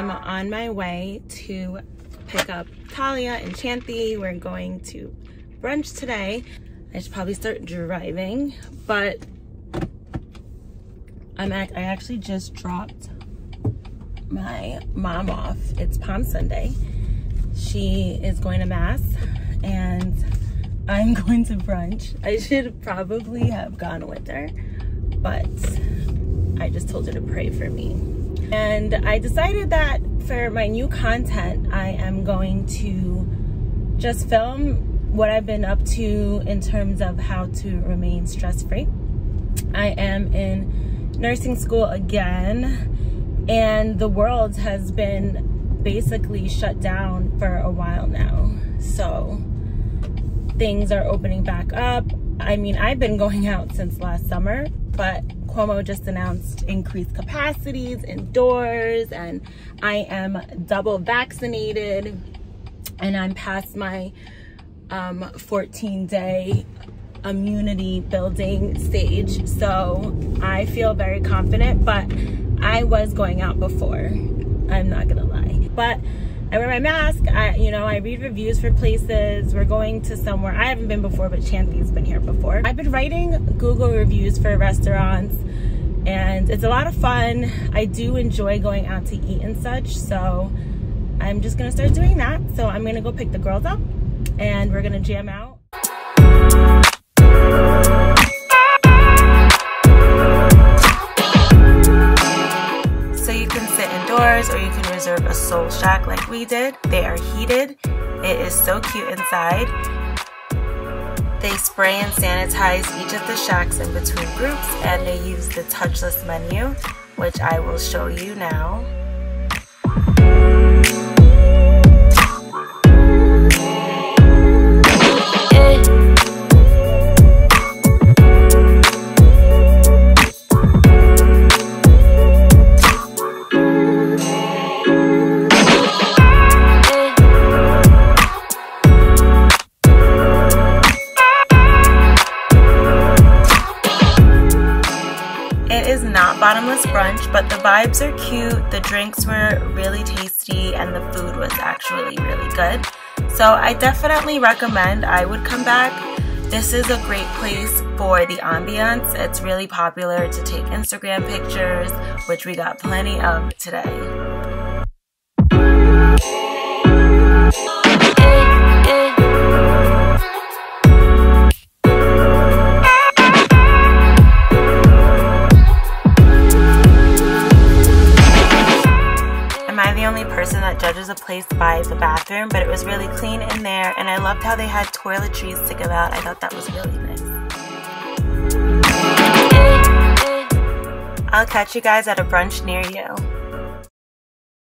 I'm on my way to pick up Talia and Chanthi. We're going to brunch today. I should probably start driving, but I actually just dropped my mom off. It's Palm Sunday. She is going to mass and I'm going to brunch. I should probably have gone with her, but I just told her to pray for me. And I decided that for my new content, I am going to just film what I've been up to in terms of how to remain stress-free. I am in nursing school again, and the world has been basically shut down for a while now. So things are opening back up. I mean, I've been going out since last summer, but Cuomo just announced increased capacities indoors, and I am double vaccinated, and I'm past my 14-day immunity building stage. So I feel very confident, but I was going out before, I'm not gonna lie. But I wear my mask, I read reviews for places. We're going to somewhere I haven't been before, but Chanthi's been here before. I've been writing Google reviews for restaurants, and it's a lot of fun. I do enjoy going out to eat and such, so I'm just gonna start doing that. So I'm gonna go pick the girls up, and we're gonna jam out. Or you can reserve a soul shack like we did. They are heated. It is so cute inside. They spray and sanitize each of the shacks in between groups, and they use the touchless menu, which I will show you now. Bottomless brunch, but the vibes are cute, the drinks were really tasty, and the food was actually really good. So I definitely recommend. I would come back. This is a great place for the ambiance. It's really popular to take Instagram pictures, which we got plenty of today. Person that judges a place by the bathroom, but it was really clean in there, and I loved how they had toiletries to give out. I thought that was really nice. I'll catch you guys at a brunch near you.